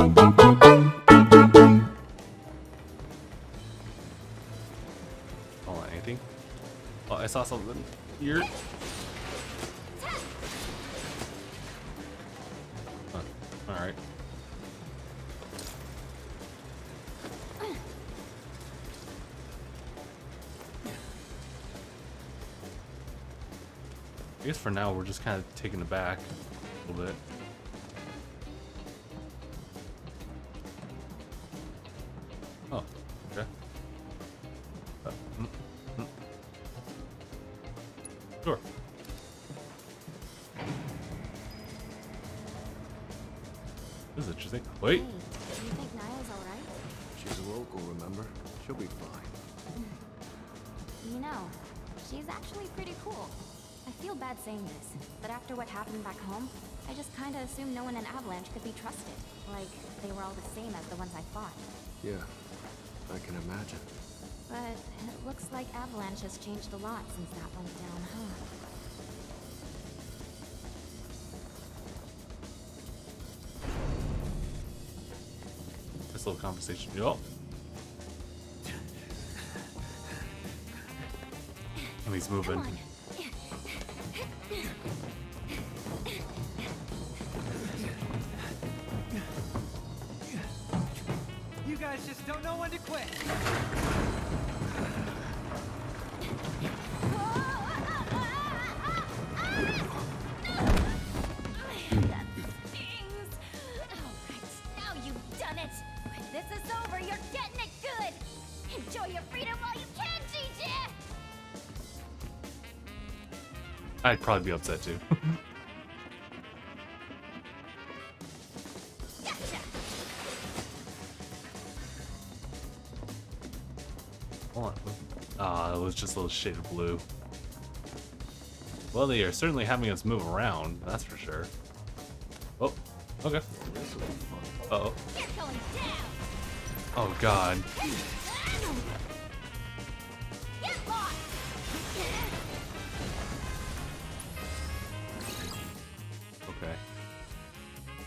Oh, anything? Oh, I saw something here. Oh, all right. I guess for now we're just kind of taking it back a little bit. Oh, okay. Sure. This is interesting. Wait. Hey, do you think Niall's all right? She's a local, remember? She'll be fine. You know, she's actually pretty cool. I feel bad saying this, but after what happened back home, I just kinda assumed no one in Avalanche could be trusted. Like, they were all the same as the ones I fought. Yeah, I can imagine. But it looks like Avalanche has changed a lot since that went down, huh? This little conversation, yo. And he's moving. You guys just don't know when to quit. That stings. Alright, now you've done it. When this is over, you're getting it good. Enjoy your freedom while you can, CJ. I'd probably be upset too. Hold on. Ah, it was just a little shade of blue. Well, they are certainly having us move around, that's for sure. Oh, okay. Uh-oh. Oh, God.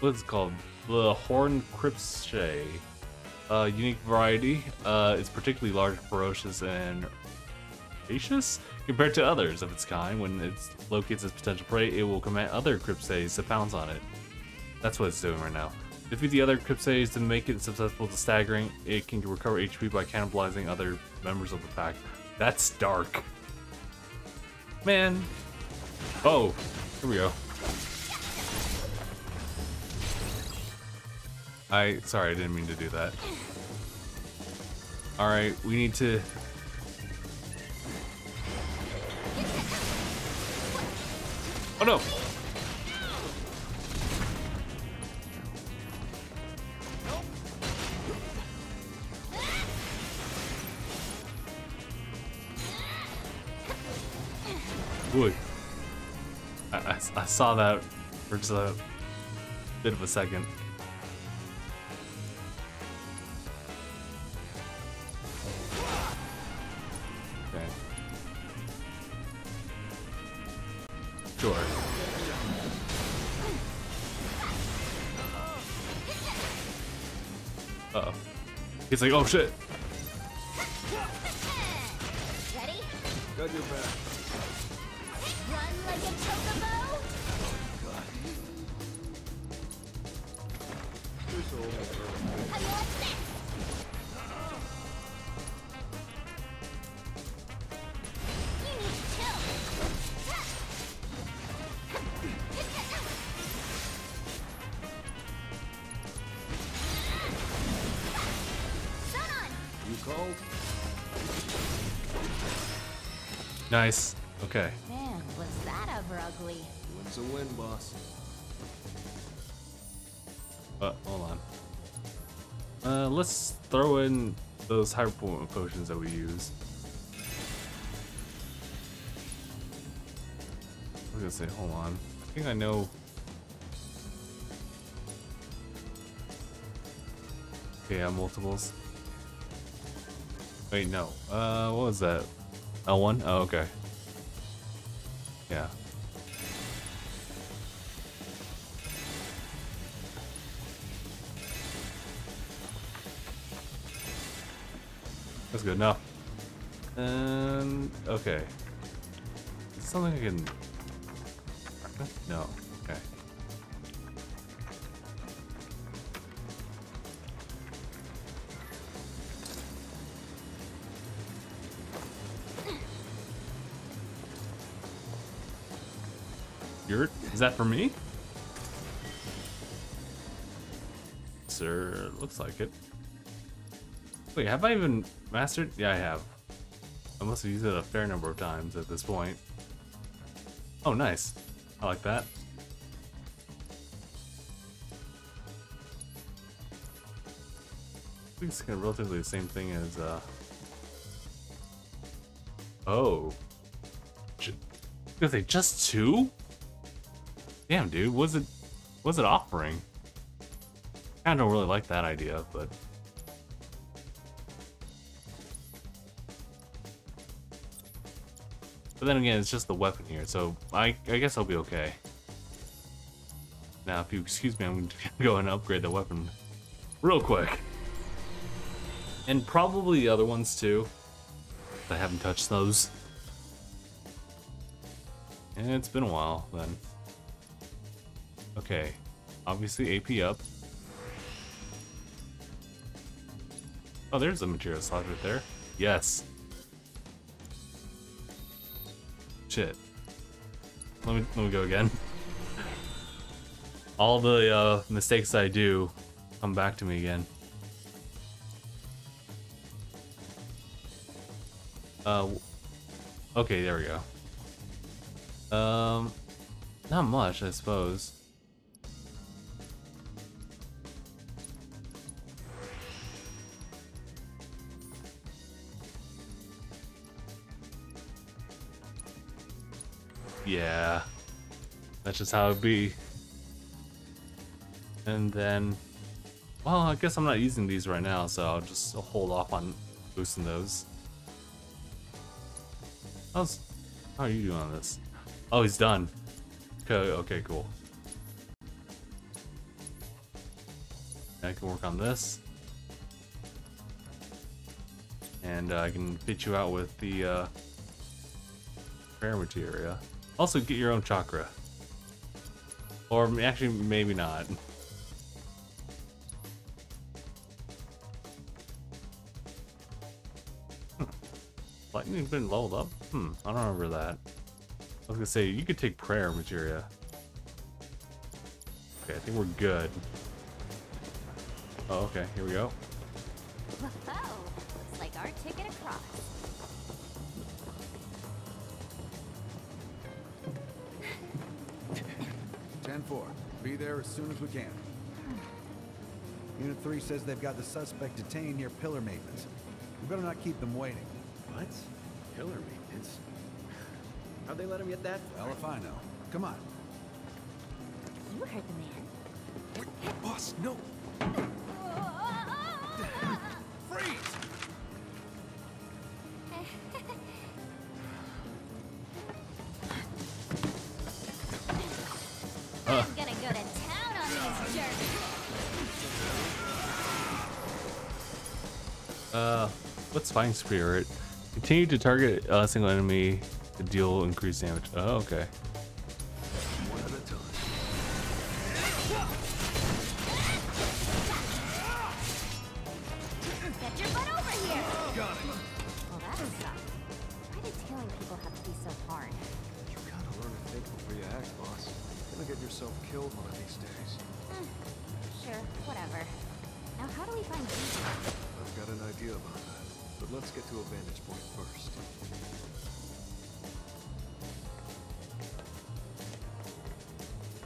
What's it called? The Horn Cryptshade. Unique variety. It's particularly large, ferocious, and rapacious compared to others of its kind. When it locates its potential prey, it will command other Cryptids to pounce on it. That's what it's doing right now. Defeat the other Cryptids to make it susceptible to staggering. It can recover HP by cannibalizing other members of the pack. That's dark. Man. Oh, here we go. Sorry, I didn't mean to do that. Alright, we need to... Oh no! Ooh. I saw that for just a bit of a second. He's like, oh shit. Ready? Got your back. Run like a chocobo? Oh god. You're so old. And what's next? You need to chill. Cold. Nice. Okay. Man, was that ever ugly? What's a win, boss? Hold on. Let's throw in those hyper potions that we use. I was gonna say, hold on. I think I know. Okay, yeah, multiples. Wait, no. What was that? L1? Oh, okay. Yeah. That's good enough. And okay. It's something I can. No. Okay. Yurt? Is that for me? Sir, looks like it. Wait, have I even mastered? Yeah, I have. I must have used it a fair number of times at this point. Oh, nice. I like that. I think it's kind of relatively the same thing as, oh. Did they just two? Damn, dude. Was it offering? I don't really like that idea, but... But then again, it's just the weapon here, so I guess I'll be okay. Now, if you excuse me, I'm going to go and upgrade the weapon real quick. And probably the other ones too. I haven't touched those. And it's been a while then. Okay, obviously AP up. Oh, there's a material slot right there. Yes. Shit. Let me go again. All the mistakes I do come back to me again. Okay, there we go. Not much, I suppose. Yeah, that's just how it be. And then, well, I guess I'm not using these right now, so I'll just hold off on boosting those. How are you doing on this? Oh, he's done. Okay, okay, cool. I can work on this. And I can fit you out with the rare materia. Also, get your own chakra. Or actually, maybe not. Lightning's been leveled up? I don't remember that. I was gonna say, you could take prayer materia. Okay, I think we're good. Oh, okay, here we go. Whoa, looks like our ticket across. Be there as soon as we can. Unit 3 says they've got the suspect detained near Pillar Maintenance. We better not keep them waiting. What? Pillar Maintenance? How'd they let him get that? Well, if I know. Come on. You heard the man. Wait, boss, no! Freeze! What's Spying Spirit? Continue to target a single enemy to deal increased damage. Oh, okay. One at a time. Get your butt over here! Got it. Well, that sucks. Why do tailing people have to be so hard? You gotta learn to think before you act, boss. You're gonna get yourself killed one of these days. Sure, whatever. Now, how do we find these? I've got an idea about that. But let's get to a vantage point first.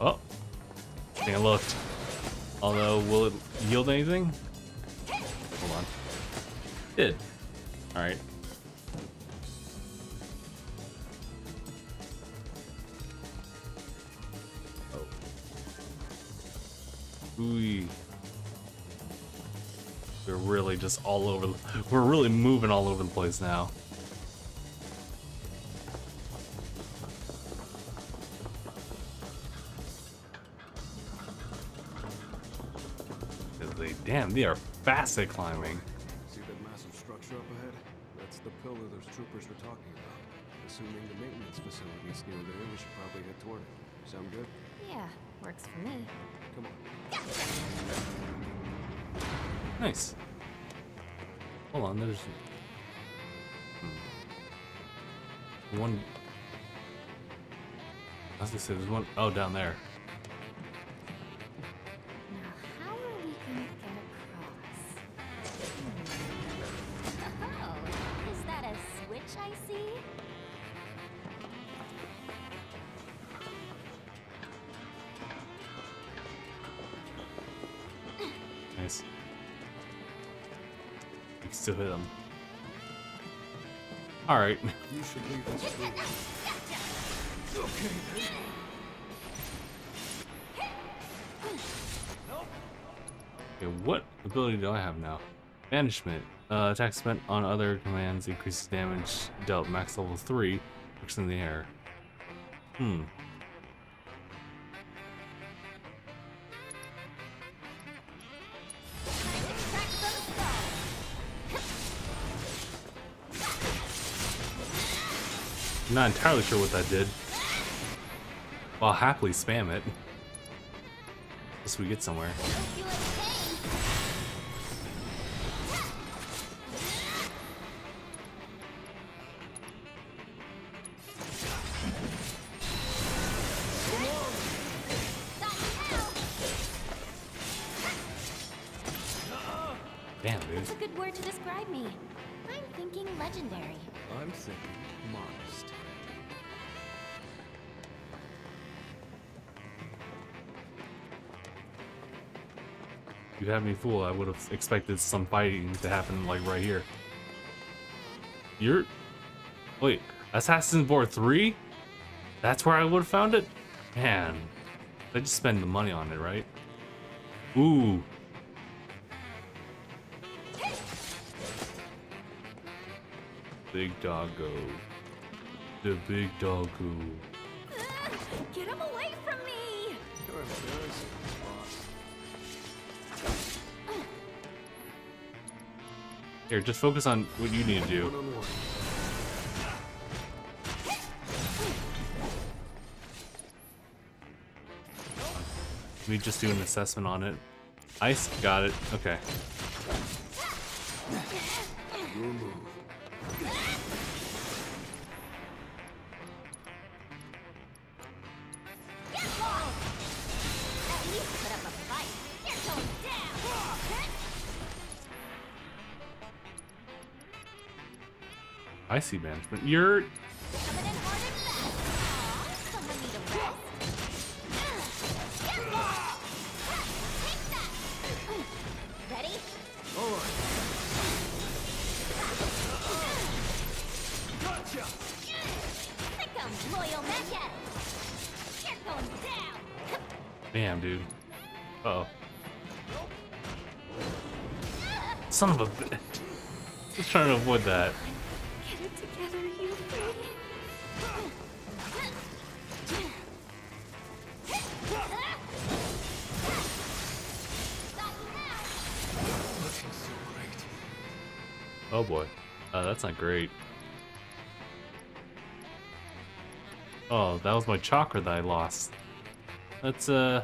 Oh, I think I looked. Although, will it yield anything? Hold on. It did. All right. Oh. Ooh. We're really just all over. We're really moving all over the place now. Damn, they are fast at climbing. See that massive structure up ahead? the pillar those troopers were talking about. Assuming the maintenance facility's near there, we should probably head toward it. Sound good? Yeah, works for me. Come on. Yeah. Nice. Hold on, there's... one... I was gonna say, there's one... oh, down there. Now, how are we gonna get across? Oh, is that a switch I see? Nice. I can still hit him. Alright. You should leave this room. Okay. Okay, what ability do I have now? Banishment. Attack spent on other commands increases damage dealt max level 3, works in the air. Hmm. I'm not entirely sure what that did. Well, I'll happily spam it. Unless we get somewhere. Damn, dude. That's a good word to describe me. I'm thinking legendary. I'm thinking modest. You had me fooled. I would have expected some fighting to happen like right here. You're... wait, Assassin's Board 3? That's where I would have found it? Man, I just spend the money on it, right? Ooh. Big doggo. The big doggo. Get him away from me! You're embarrassing. Here, just focus on what you need to do. Let me just do an assessment on it. Ice, got it. Okay. I see management. You're... damn, dude. Uh-oh. Son of a bitch. Just trying to avoid that. Oh boy, that's not great. Oh, that was my chakra that I lost. That's yeah,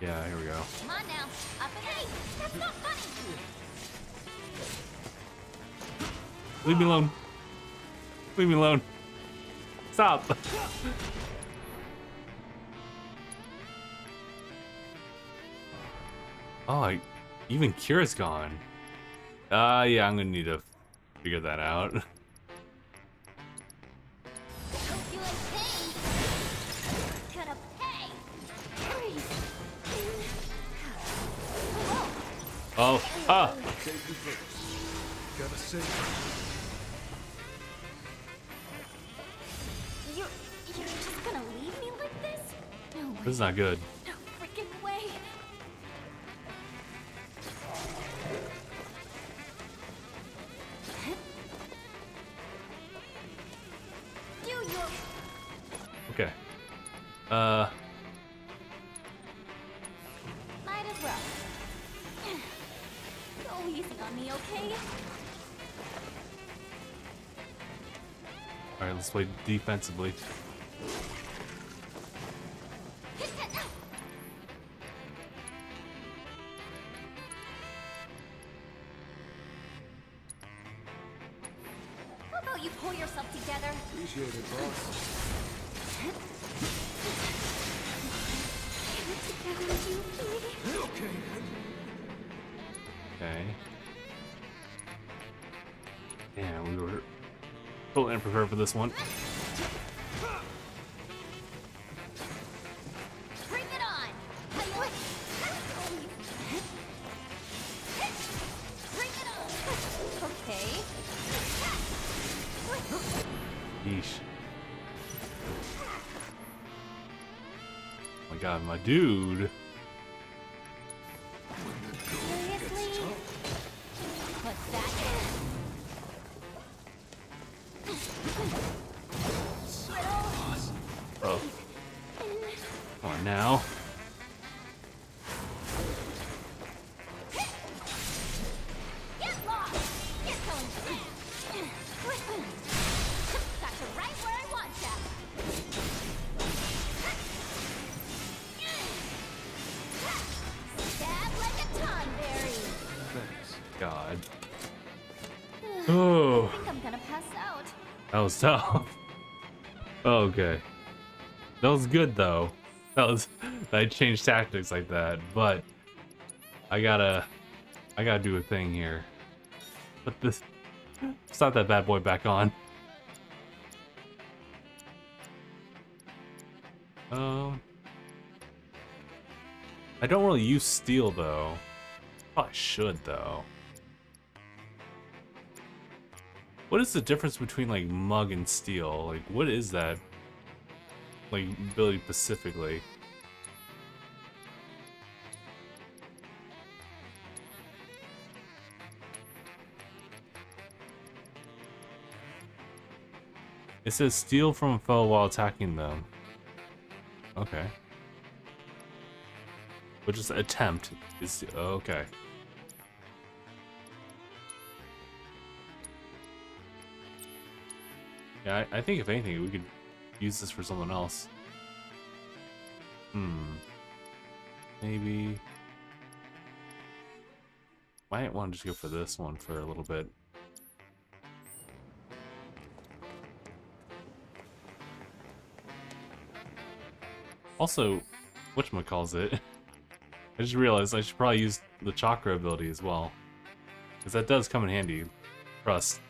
here we go. Come on now. Up and hey, that's not funny. Leave me alone. Leave me alone. Stop. Oh, even cure is gone. Yeah, I'm gonna need to figure that out. Oh, ah! You're just gonna leave me like this? No way. This is not good. Okay. well. Go easy on me, okay? Alright, let's play defensively. How about you pull yourself together? Appreciate it, boss. Okay. Yeah, we were totally unprepared for this one. Bring it on! Bring it on! Okay. Yeesh. Oh my god, my dude! So, okay, that was good though. I changed tactics like that, but I gotta do a thing here. Put this, slap that bad boy back on. I don't really use steel though. Probably should though. What is the difference between like mug and steel? Like what is that? Like ability specifically. It says steal from a foe while attacking them. Okay. Which is attempt is okay. Yeah, I think if anything, we could use this for someone else. Maybe. Might want to just go for this one for a little bit. Also, whatchamacallit, I just realized I should probably use the chakra ability as well. Because that does come in handy. Trust.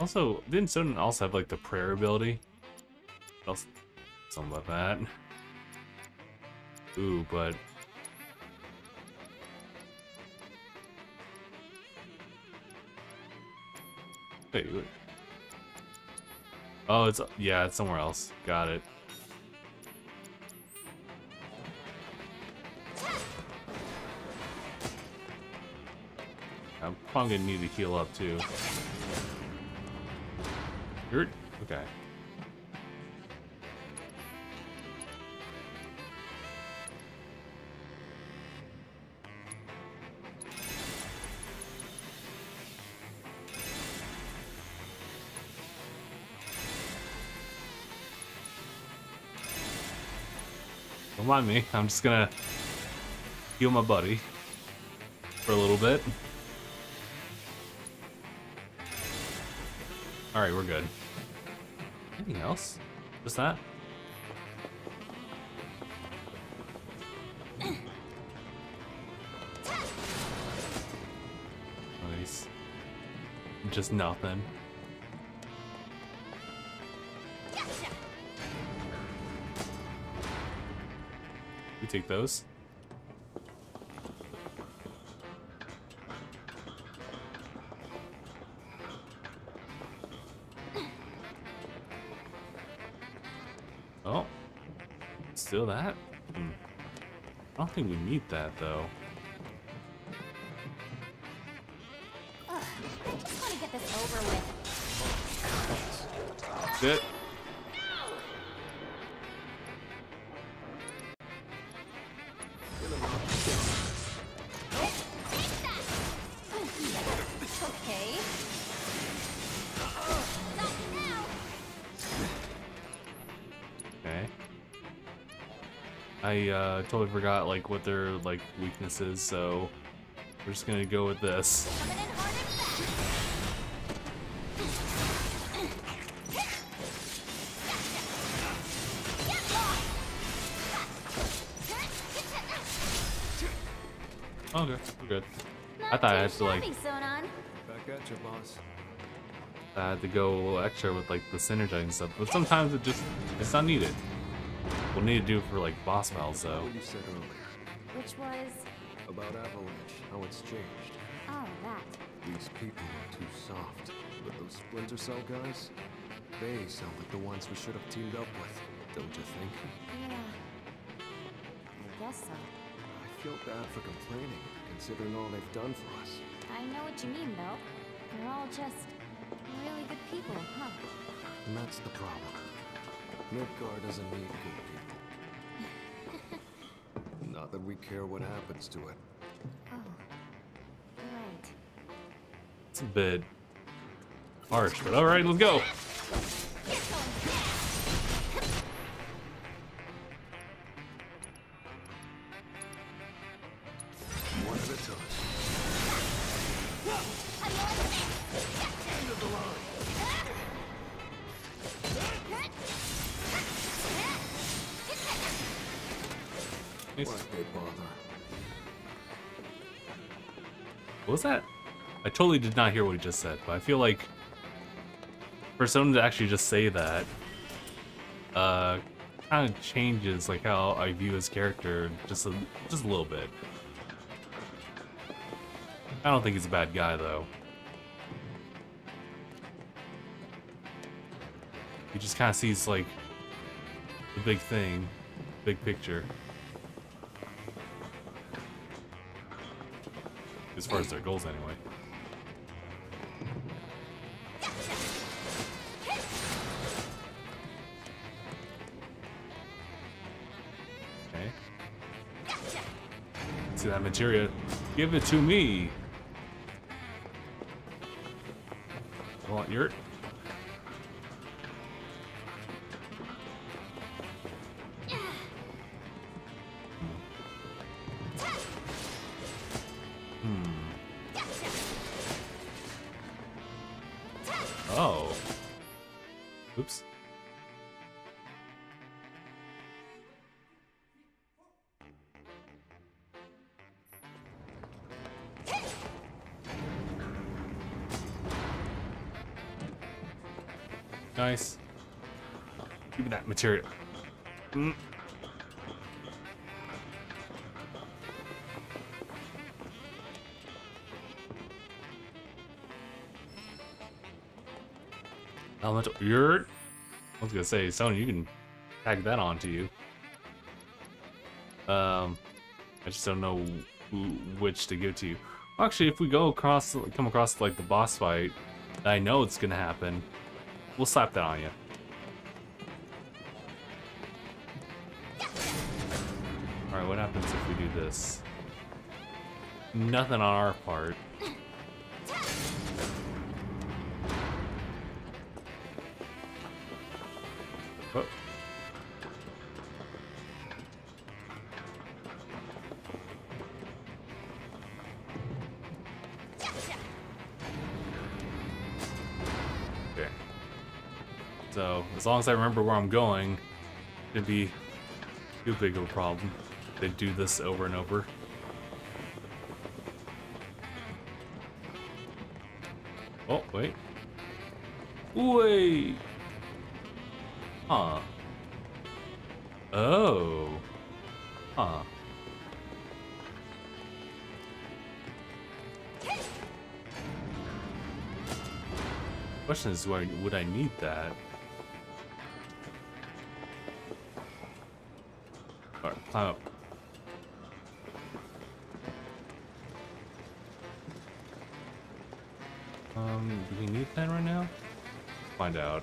Also, didn't Sonon also have like the prayer ability? Else, something about that. Ooh, but wait, wait. Oh, it's yeah, it's somewhere else. Got it. I'm probably gonna need to heal up too. Okay. Don't mind me. I'm just gonna heal my buddy for a little bit. All right, we're good. Anything else? Just that? Nice. Just nothing. We take those. That? I don't think we need that though. I just want to get this over with. That's it. No! I totally forgot like what their like weakness is, so we're just gonna go with this. Oh, okay, we're good. I thought I had to like I had to go a little extra with like the synergizing stuff, but sometimes it just it's not needed. We'll need to do it for like boss battles though. Which was about Avalanche, how it's changed. Oh, that. These people are too soft, but those Splinter Cell guys, they sound like the ones we should have teamed up with, don't you think? Yeah, I guess so. I feel bad for complaining, considering all they've done for us. I know what you mean though. They're all just really good people, huh? And that's the problem. Midgar doesn't need good people. Not that we care what happens to it. Oh, right. It's a bit harsh, but all right, let's go. One at a time. What was that? I totally did not hear what he just said, but I feel like for someone to actually just say that kind of changes like how I view his character just a little bit. I don't think he's a bad guy though. He just kind of sees like the big thing, big picture. As far as their goals, anyway. Okay. See that materia? Give it to me. Want your? Nice. Give me that material. Mm. Elemental. You're. I was gonna say, Sonon, you can tag that onto you. I just don't know which to give to you. Actually, if we go across, come across like the boss fight, I know it's gonna happen. We'll slap that on you. Alright, what happens if we do this? Nothing on our part. Oh. So, as long as I remember where I'm going, it'd be too big of a problem. They do this over and over. Oh, wait. Wait! Huh. Oh. Huh. Question is, would I need that? Climb up. Do we need that right now? Find out.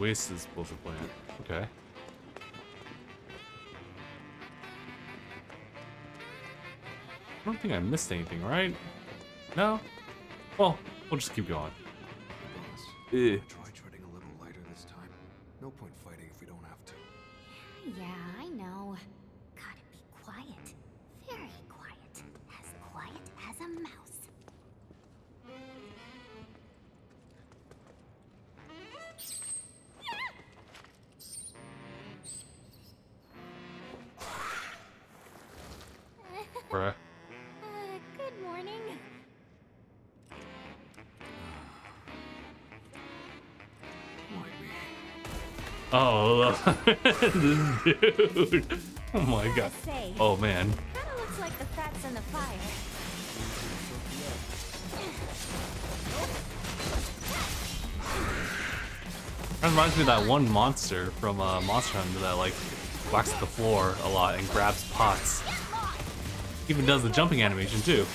Waste this bullshit plant. Okay. I don't think I missed anything, right? No? Well, we'll just keep going. Yeah. Try treading a little lighter this time. No point fighting if we don't have to. Yeah, I know. Gotta be quiet. Very quiet as a mouse. Bruh. Good morning. Oh, this dude. Oh my god. Oh man. Kinda looks like the fats in the fire. That reminds me of that one monster from Monster Hunter that like whacks the floor a lot and grabs pots. Even does the jumping animation too.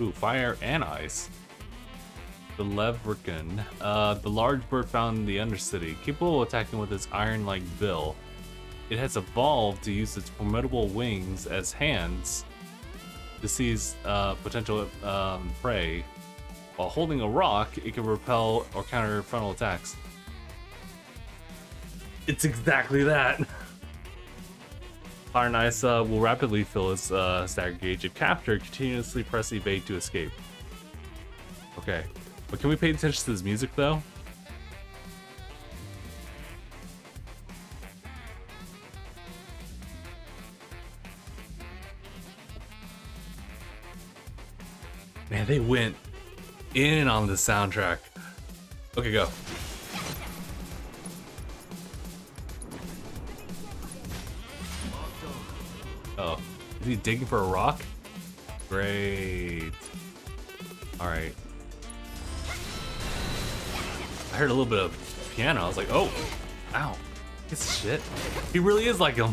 Ooh, fire and ice. The Levrikin. The large bird found in the Undercity, capable of attacking with its iron-like bill. It has evolved to use its formidable wings as hands to seize potential prey. While holding a rock, it can repel or counter frontal attacks. It's exactly that! Pyranisa will rapidly fill its stagger gauge if captured, continuously press evade to escape. Okay. But can we pay attention to this music though? Man, they went in on the soundtrack. Okay, go. Oh, is he digging for a rock? Great. All right. I heard a little bit of piano. I was like, oh, ow, this shit. He really is like him.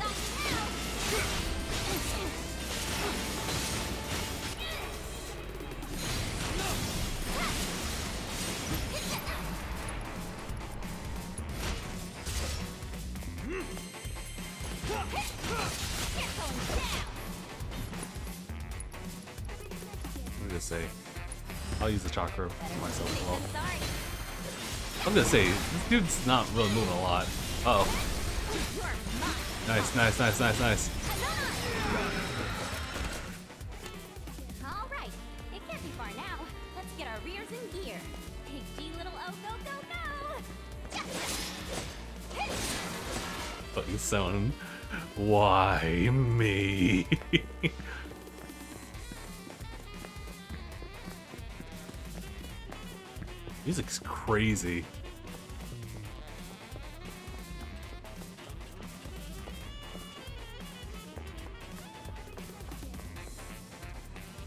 What did I say? I'll use the chakra for myself as well. I'm gonna say, this dude's not really moving a lot. Uh oh. Nice, nice, nice, nice, nice. Alright, it can't be far now. Let's get our rears in gear. Big G little O, go, go, go! Fucking Sonon. Why me? Music's crazy.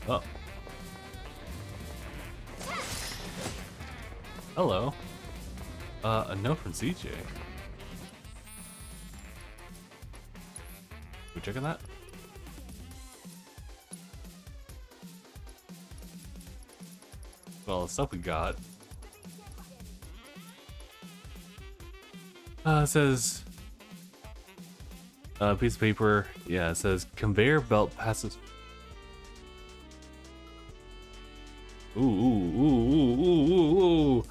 Oh. Hello. A note from CJ. We checking that? Well, the stuff we got. It says a piece of paper. Yeah, it says conveyor belt passes. Ooh, ooh, ooh, ooh, ooh, ooh, ooh.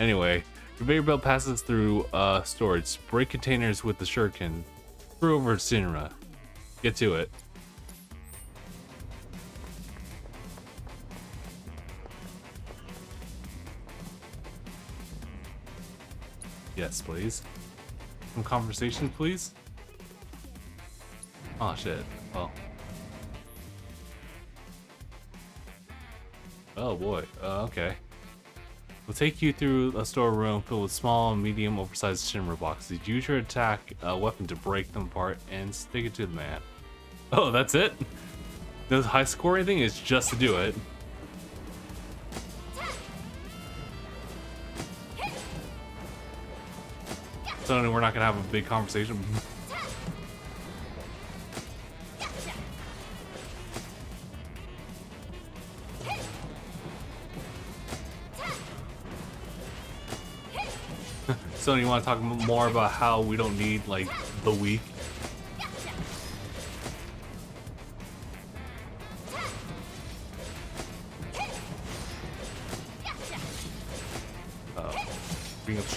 Anyway, conveyor belt passes through storage. Break containers with the shuriken. Throw over Shinra. Get to it. Yes, please. Some conversation, please. Oh shit. Well. Oh boy. Okay. We'll take you through a storeroom filled with small and medium oversized Shinra boxes. Use your attack weapon to break them apart and stick it to the man. Oh, that's it? No high score or anything? It's just to do it. So we're not gonna have a big conversation. So you want to talk more about how we don't need like the weak?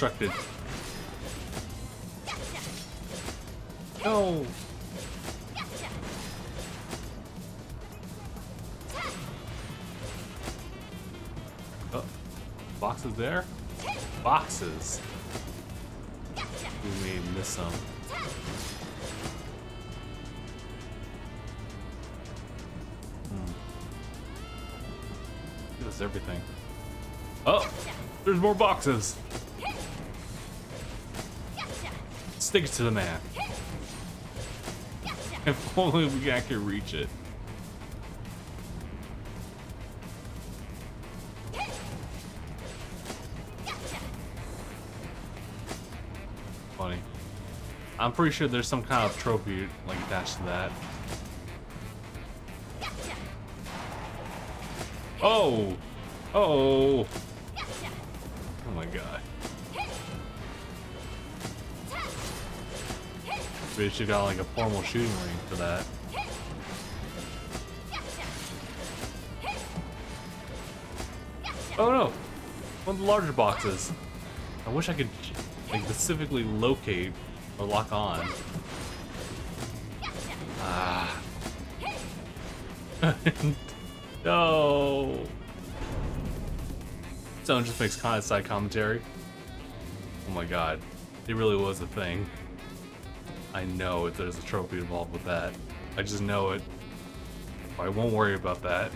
constructed. No! Oh, boxes there? Boxes! We may miss some. This is everything. Oh! There's more boxes! Stick to the man. If only we could reach it. Funny. I'm pretty sure there's some kind of trophy like attached to that. Oh! Oh! Oh my god. We should got like a formal shooting ring for that. Oh no! One of the larger boxes. I wish I could like specifically locate or lock on. Ah. No. Someone just makes kind of side commentary. Oh my god, it really was a thing. I know if there's a trophy involved with that. I just know it. I won't worry about that.